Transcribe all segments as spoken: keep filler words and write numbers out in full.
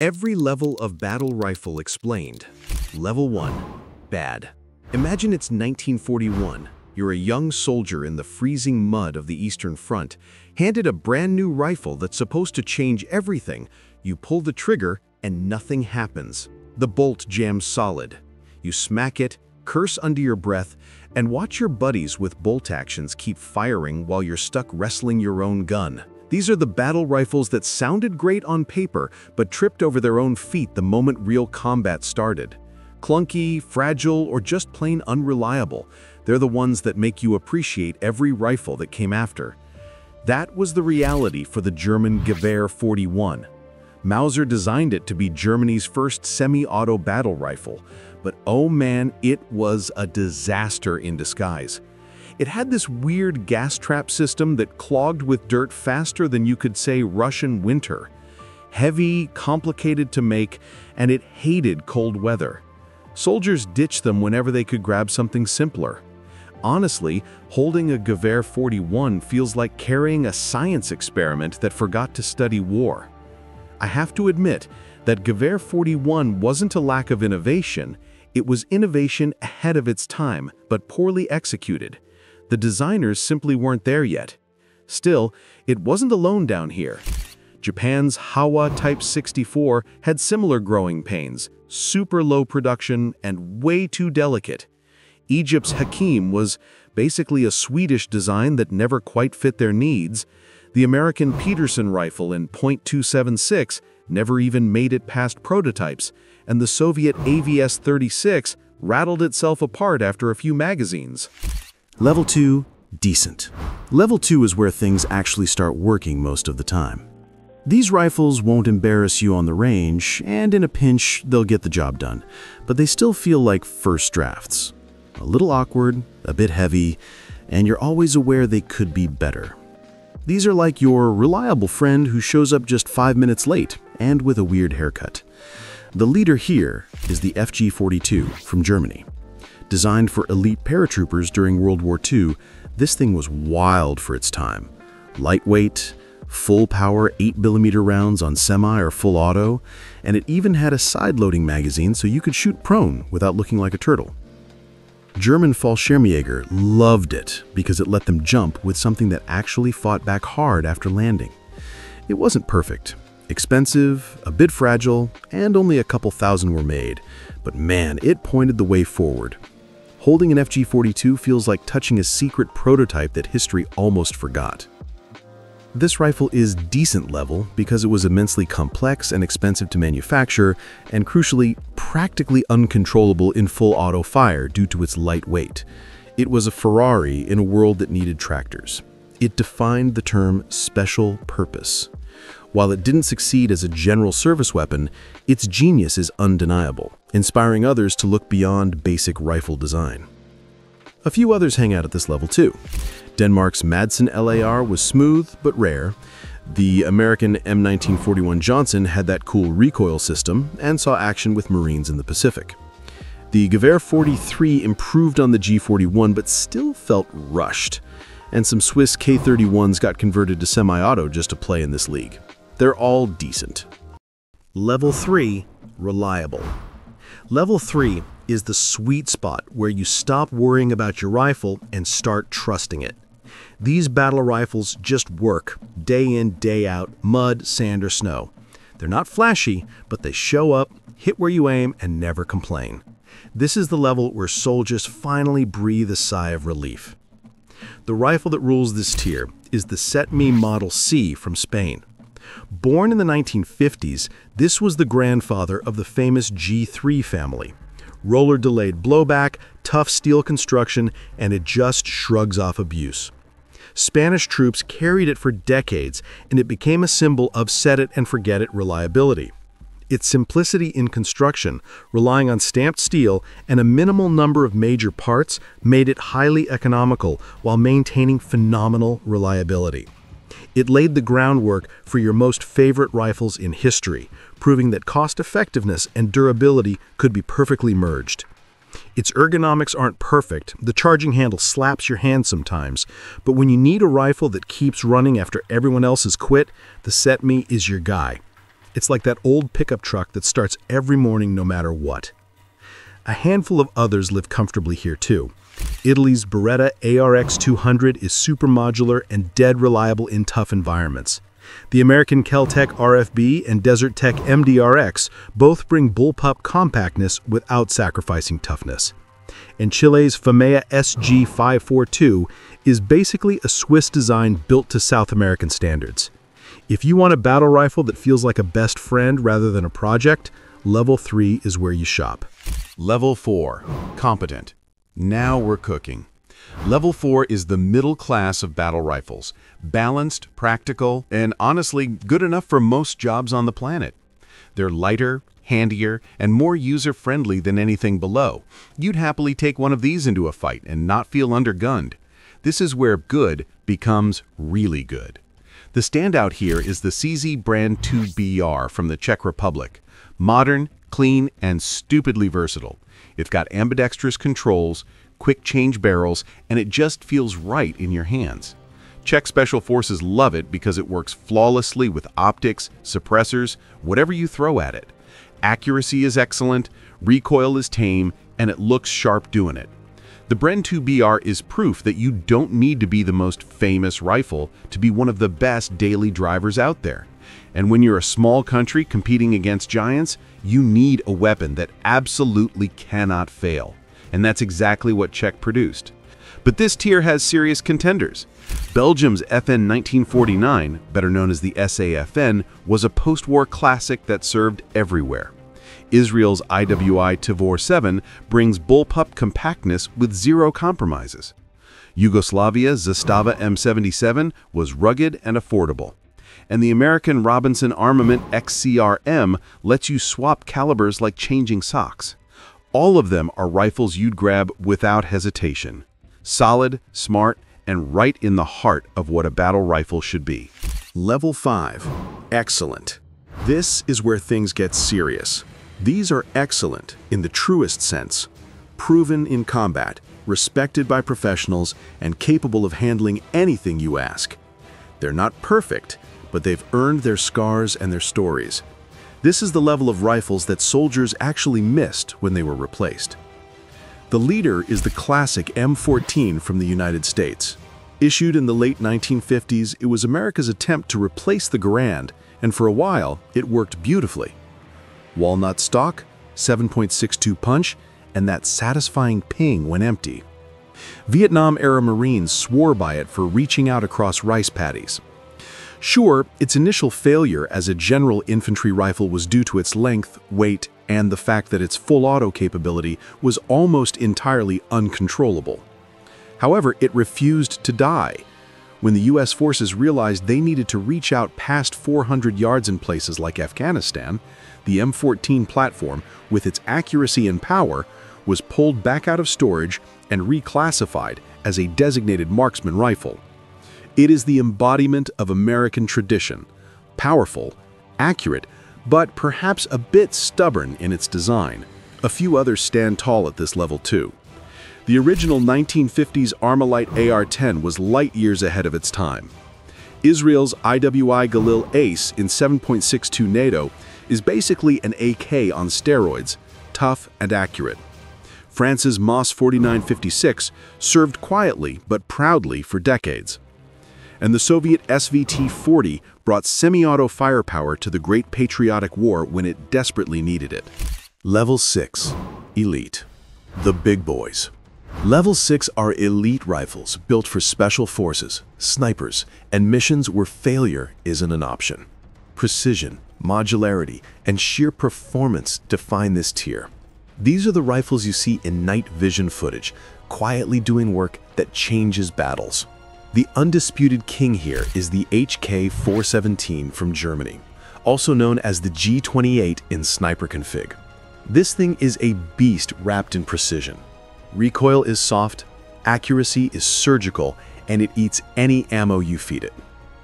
Every level of battle rifle explained. Level one. Bad. Imagine it's nineteen forty-one. You're a young soldier in the freezing mud of the Eastern Front, handed a brand new rifle that's supposed to change everything. You pull the trigger, and nothing happens. The bolt jams solid. You smack it, curse under your breath, and watch your buddies with bolt actions keep firing while you're stuck wrestling your own gun. These are the battle rifles that sounded great on paper, but tripped over their own feet the moment real combat started. Clunky, fragile, or just plain unreliable, they're the ones that make you appreciate every rifle that came after. That was the reality for the German Gewehr forty-one. Mauser designed it to be Germany's first semi-auto battle rifle, but oh man, it was a disaster in disguise. It had this weird gas trap system that clogged with dirt faster than you could say Russian winter. Heavy, complicated to make, and it hated cold weather. Soldiers ditched them whenever they could grab something simpler. Honestly, holding a Gewehr forty-one feels like carrying a science experiment that forgot to study war. I have to admit that Gewehr forty-one wasn't a lack of innovation, it was innovation ahead of its time, but poorly executed. The designers simply weren't there yet. Still, it wasn't alone down here. Japan's Hawa Type sixty-four had similar growing pains, super low production and way too delicate. Egypt's Hakim was basically a Swedish design that never quite fit their needs. The American Peterson rifle in point two seven six never even made it past prototypes, and the Soviet A V S thirty-six rattled itself apart after a few magazines. Level two. Decent. Level two is where things actually start working most of the time. These rifles won't embarrass you on the range, and in a pinch, they'll get the job done, but they still feel like first drafts. A little awkward, a bit heavy, and you're always aware they could be better. These are like your reliable friend who shows up just five minutes late and with a weird haircut. The leader here is the F G forty-two from Germany. Designed for elite paratroopers during World War Two, this thing was wild for its time. Lightweight, full-power eight millimeter rounds on semi or full auto, and it even had a side-loading magazine so you could shoot prone without looking like a turtle. German Fallschirmjäger loved it because it let them jump with something that actually fought back hard after landing. It wasn't perfect, expensive, a bit fragile, and only a couple thousand were made, but man, it pointed the way forward. Holding an F G forty-two feels like touching a secret prototype that history almost forgot. This rifle is decent level because it was immensely complex and expensive to manufacture, and crucially, practically uncontrollable in full auto fire due to its light weight. It was a Ferrari in a world that needed tractors. It defined the term special purpose. While it didn't succeed as a general service weapon, its genius is undeniable, inspiring others to look beyond basic rifle design. A few others hang out at this level too. Denmark's Madsen L A R was smooth but rare. The American M nineteen forty-one Johnson had that cool recoil system and saw action with Marines in the Pacific. The Gewehr forty-three improved on the G forty-one but still felt rushed, and some Swiss K thirty-ones got converted to semi-auto just to play in this league. They're all decent. Level three. Reliable. Level three is the sweet spot where you stop worrying about your rifle and start trusting it. These battle rifles just work, day in, day out, mud, sand, or snow. They're not flashy, but they show up, hit where you aim, and never complain. This is the level where soldiers finally breathe a sigh of relief. The rifle that rules this tier is the C E T M E Model C from Spain. Born in the nineteen fifties, this was the grandfather of the famous G three family. Roller-delayed blowback, tough steel construction, and it just shrugs off abuse. Spanish troops carried it for decades, and it became a symbol of set-it-and-forget-it reliability. Its simplicity in construction, relying on stamped steel and a minimal number of major parts, made it highly economical while maintaining phenomenal reliability. It laid the groundwork for your most favorite rifles in history, proving that cost-effectiveness and durability could be perfectly merged. Its ergonomics aren't perfect, the charging handle slaps your hand sometimes, but when you need a rifle that keeps running after everyone else has quit, the C E T M E is your guy. It's like that old pickup truck that starts every morning no matter what. A handful of others live comfortably here too. Italy's Beretta A R X two hundred is super modular and dead reliable in tough environments. The American Kel-Tec R F B and Desert Tech M D R X both bring bullpup compactness without sacrificing toughness. And Chile's Famae S G five forty-two is basically a Swiss design built to South American standards. If you want a battle rifle that feels like a best friend rather than a project, level three is where you shop. Level four. Competent. Now we're cooking. Level four is the middle class of battle rifles. Balanced, practical, and honestly good enough for most jobs on the planet. They're lighter, handier, and more user-friendly than anything below. You'd happily take one of these into a fight and not feel undergunned. This is where good becomes really good. The standout here is the C Z Brand two B R from the Czech Republic. Modern, clean, and stupidly versatile. It's got ambidextrous controls, quick change barrels, and it just feels right in your hands. Czech Special Forces love it because it works flawlessly with optics, suppressors, whatever you throw at it. Accuracy is excellent, recoil is tame, and it looks sharp doing it. The Bren two B R is proof that you don't need to be the most famous rifle to be one of the best daily drivers out there. And when you're a small country competing against giants, you need a weapon that absolutely cannot fail. And that's exactly what Czech produced. But this tier has serious contenders. Belgium's F N nineteen forty-nine, better known as the S A F N, was a post-war classic that served everywhere. Israel's I W I Tavor seven brings bullpup compactness with zero compromises. Yugoslavia's Zastava M seventy-seven was rugged and affordable. And the American Robinson Armament X C R M lets you swap calibers like changing socks. All of them are rifles you'd grab without hesitation. Solid, smart, and right in the heart of what a battle rifle should be. Level five. Excellent. This is where things get serious. These are excellent in the truest sense. Proven in combat, respected by professionals, and capable of handling anything you ask. They're not perfect, but they've earned their scars and their stories. This is the level of rifles that soldiers actually missed when they were replaced. The leader is the classic M fourteen from the United States. Issued in the late nineteen fifties, it was America's attempt to replace the Garand, and for a while, it worked beautifully. Walnut stock, seven point six two punch, and that satisfying ping when empty. Vietnam-era Marines swore by it for reaching out across rice paddies. Sure, its initial failure as a general infantry rifle was due to its length, weight, and the fact that its full-auto capability was almost entirely uncontrollable. However, it refused to die. When the U S forces realized they needed to reach out past four hundred yards in places like Afghanistan, the M fourteen platform, with its accuracy and power, was pulled back out of storage and reclassified as a designated marksman rifle. It is the embodiment of American tradition, powerful, accurate, but perhaps a bit stubborn in its design. A few others stand tall at this level too. The original nineteen fifties Armalite A R ten was light years ahead of its time. Israel's I W I Galil Ace in seven point six two NATO is basically an A K on steroids, tough and accurate. France's M A S forty-nine fifty-six served quietly but proudly for decades. And the Soviet S V T forty brought semi-auto firepower to the Great Patriotic War when it desperately needed it. Level six. Elite. The big boys. Level six are elite rifles built for special forces, snipers, and missions where failure isn't an option. Precision, modularity, and sheer performance define this tier. These are the rifles you see in night vision footage, quietly doing work that changes battles. The undisputed king here is the H K four seventeen from Germany, also known as the G twenty-eight in sniper config. This thing is a beast wrapped in precision. Recoil is soft, accuracy is surgical, and it eats any ammo you feed it.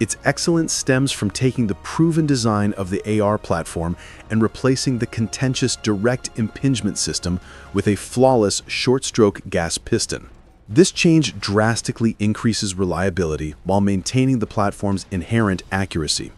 Its excellence stems from taking the proven design of the A R platform and replacing the contentious direct impingement system with a flawless short-stroke gas piston. This change drastically increases reliability while maintaining the platform's inherent accuracy.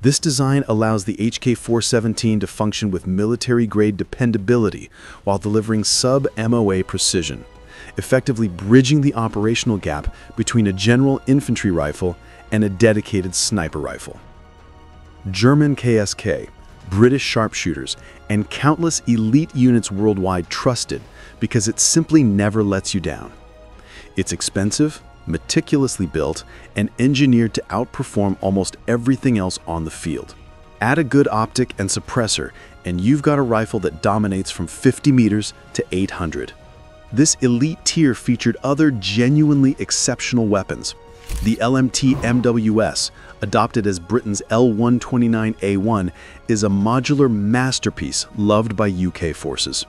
This design allows the H K four seventeen to function with military-grade dependability while delivering sub M O A precision, effectively bridging the operational gap between a general infantry rifle and a dedicated sniper rifle. German K S K, British sharpshooters, and countless elite units worldwide trusted because it simply never lets you down. It's expensive, meticulously built, and engineered to outperform almost everything else on the field. Add a good optic and suppressor, and you've got a rifle that dominates from fifty meters to eight hundred. This elite tier featured other genuinely exceptional weapons. The L M T M W S, adopted as Britain's L one twenty-nine A one, is a modular masterpiece loved by U K forces.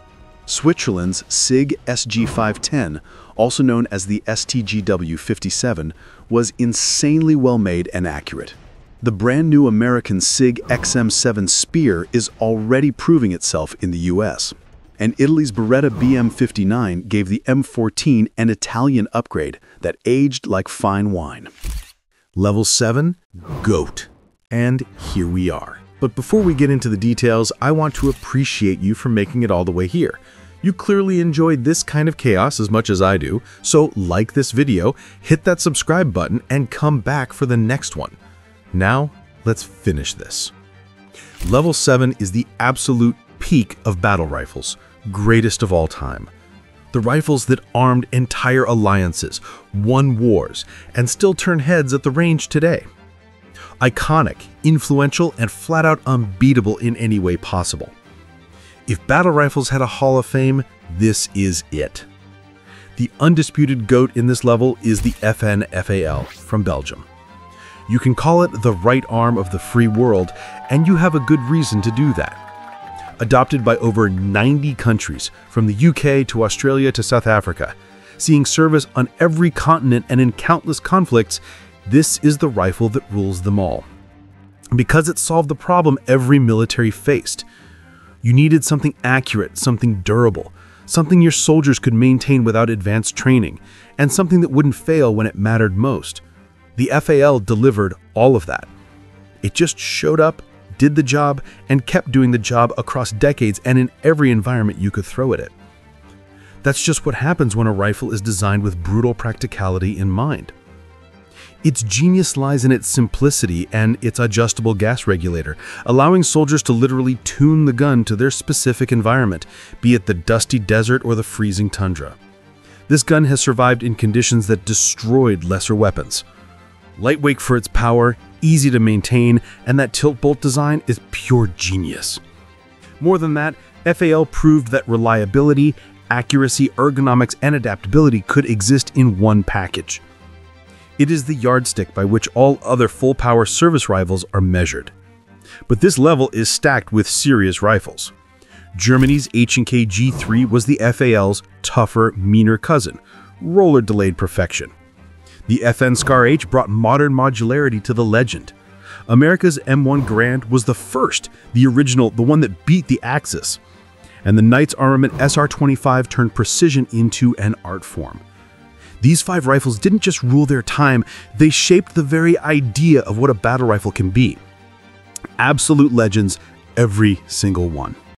Switzerland's S I G S G five ten, also known as the S T G W fifty-seven, was insanely well-made and accurate. The brand-new American S I G X M seven Spear is already proving itself in the U S. And Italy's Beretta B M fifty-nine gave the M fourteen an Italian upgrade that aged like fine wine. Level seven, GOAT. And here we are. But before we get into the details, I want to appreciate you for making it all the way here. You clearly enjoyed this kind of chaos as much as I do, so like this video, hit that subscribe button, and come back for the next one. Now, let's finish this. Level seven is the absolute peak of battle rifles, greatest of all time. The rifles that armed entire alliances, won wars, and still turn heads at the range today. Iconic, influential, and flat-out unbeatable in any way possible. If battle rifles had a Hall of Fame, this is it. The undisputed GOAT in this level is the F N F A L from Belgium. You can call it the right arm of the free world, and you have a good reason to do that. Adopted by over ninety countries, from the U K to Australia to South Africa, seeing service on every continent and in countless conflicts, this is the rifle that rules them all. Because it solved the problem every military faced. You needed something accurate, something durable, something your soldiers could maintain without advanced training, and something that wouldn't fail when it mattered most. The F A L delivered all of that. It just showed up, did the job, and kept doing the job across decades and in every environment you could throw at it. That's just what happens when a rifle is designed with brutal practicality in mind. Its genius lies in its simplicity and its adjustable gas regulator, allowing soldiers to literally tune the gun to their specific environment, be it the dusty desert or the freezing tundra. This gun has survived in conditions that destroyed lesser weapons. Lightweight for its power, easy to maintain, and that tilt-bolt design is pure genius. More than that, F A L proved that reliability, accuracy, ergonomics, and adaptability could exist in one package. It is the yardstick by which all other full-power service rifles are measured. But this level is stacked with serious rifles. Germany's H K G three was the F A L's tougher, meaner cousin, roller-delayed perfection. The F N SCAR-H brought modern modularity to the legend. America's M one Grand was the first, the original, the one that beat the Axis. And the Knights Armament S R twenty-five turned precision into an art form. These five rifles didn't just rule their time, they shaped the very idea of what a battle rifle can be. Absolute legends, every single one.